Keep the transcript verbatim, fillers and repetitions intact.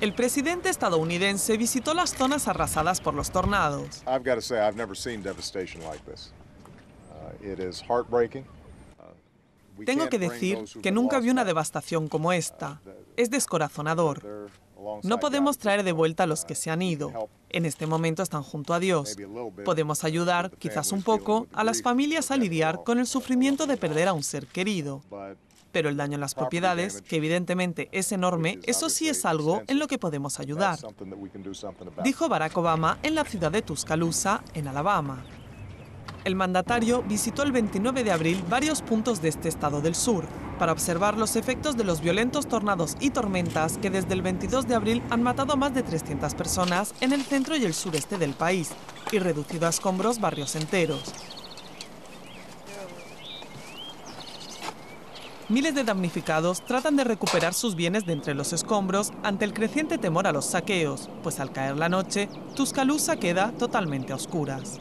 El presidente estadounidense visitó las zonas arrasadas por los tornados. I've got to say, I've never seen devastation like this. Uh, it is heartbreaking. Tengo que decir que nunca vi una devastación como esta. Es descorazonador. No podemos traer de vuelta a los que se han ido. En este momento están junto a Dios. Podemos ayudar, quizás un poco, a las familias a lidiar con el sufrimiento de perder a un ser querido. Pero el daño en las propiedades, que evidentemente es enorme, eso sí es algo en lo que podemos ayudar, dijo Barack Obama en la ciudad de Tuscaloosa, en Alabama. El mandatario visitó el veintinueve de abril varios puntos de este estado del sur para observar los efectos de los violentos tornados y tormentas que desde el veintidós de abril han matado a más de trescientas personas en el centro y el sureste del país y reducido a escombros barrios enteros. Miles de damnificados tratan de recuperar sus bienes de entre los escombros ante el creciente temor a los saqueos, pues al caer la noche, Tuscaloosa queda totalmente a oscuras.